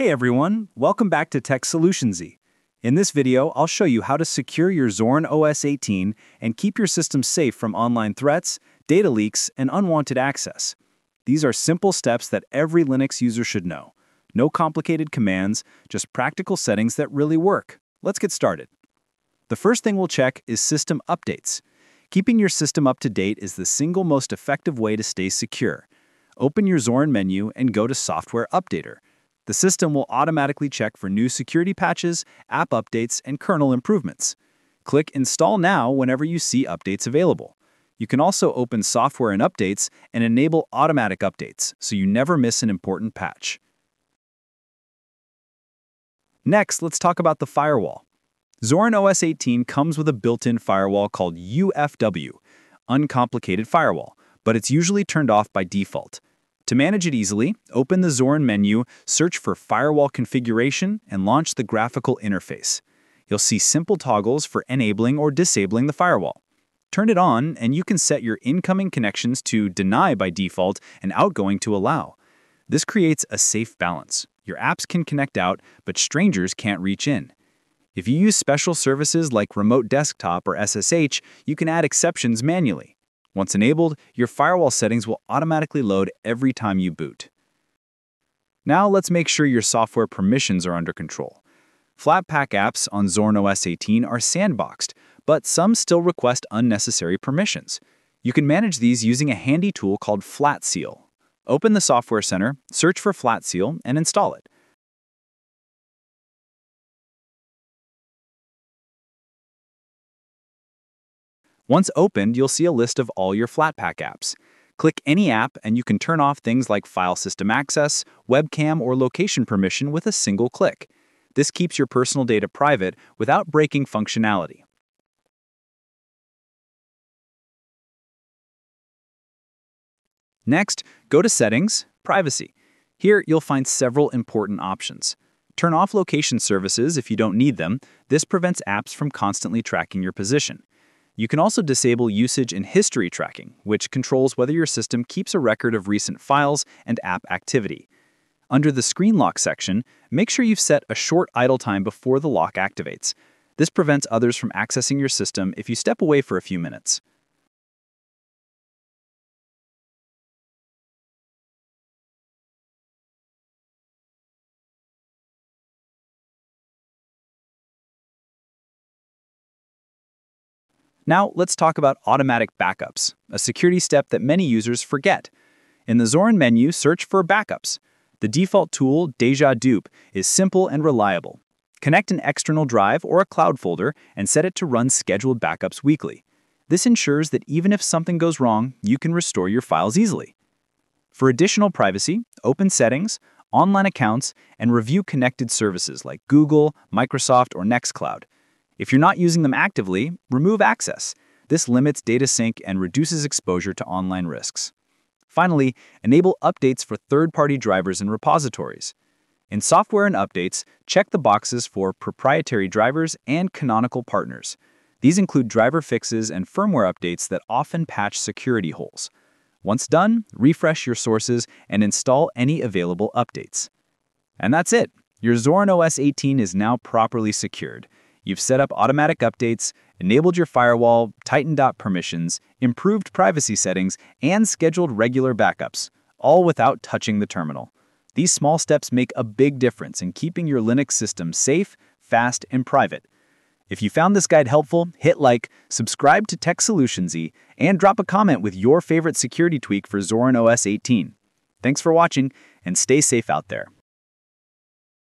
Hey everyone, welcome back to TechSolutionZ. In this video, I'll show you how to secure your Zorin OS 18 and keep your system safe from online threats, data leaks, and unwanted access. These are simple steps that every Linux user should know. No complicated commands, just practical settings that really work. Let's get started. The first thing we'll check is system updates. Keeping your system up to date is the single most effective way to stay secure. Open your Zorin menu and go to Software Updater. The system will automatically check for new security patches, app updates, and kernel improvements. Click Install Now whenever you see updates available. You can also open Software and Updates and enable automatic updates so you never miss an important patch. Next, let's talk about the firewall. Zorin OS 18 comes with a built-in firewall called UFW, Uncomplicated Firewall, but it's usually turned off by default. To manage it easily, open the Zorin menu, search for Firewall Configuration, and launch the graphical interface. You'll see simple toggles for enabling or disabling the firewall. Turn it on, and you can set your incoming connections to Deny by default and outgoing to Allow. This creates a safe balance. Your apps can connect out, but strangers can't reach in. If you use special services like Remote Desktop or SSH, you can add exceptions manually. Once enabled, your firewall settings will automatically load every time you boot. Now let's make sure your software permissions are under control. Flatpak apps on Zorin OS 18 are sandboxed, but some still request unnecessary permissions. You can manage these using a handy tool called FlatSeal. Open the Software Center, search for FlatSeal, and install it. Once opened, you'll see a list of all your Flatpak apps. Click any app and you can turn off things like file system access, webcam, or location permission with a single click. This keeps your personal data private without breaking functionality. Next, go to Settings, Privacy. Here you'll find several important options. Turn off location services if you don't need them. This prevents apps from constantly tracking your position. You can also disable usage and history tracking, which controls whether your system keeps a record of recent files and app activity. Under the screen lock section, make sure you've set a short idle time before the lock activates. This prevents others from accessing your system if you step away for a few minutes. Now, let's talk about automatic backups, a security step that many users forget. In the Zorin menu, search for Backups. The default tool, Deja Dup, is simple and reliable. Connect an external drive or a cloud folder and set it to run scheduled backups weekly. This ensures that even if something goes wrong, you can restore your files easily. For additional privacy, open Settings, Online Accounts, and review connected services like Google, Microsoft, or Nextcloud. If you're not using them actively, remove access. This limits data sync and reduces exposure to online risks. Finally, enable updates for third-party drivers and repositories. In Software and Updates, check the boxes for proprietary drivers and canonical partners. These include driver fixes and firmware updates that often patch security holes. Once done, refresh your sources and install any available updates. And that's it. Your Zorin OS 18 is now properly secured. You've set up automatic updates, enabled your firewall, tightened up permissions, improved privacy settings, and scheduled regular backups, all without touching the terminal. These small steps make a big difference in keeping your Linux system safe, fast, and private. If you found this guide helpful, hit like, subscribe to TechSolutionZ, and drop a comment with your favorite security tweak for Zorin OS 18. Thanks for watching, and stay safe out there.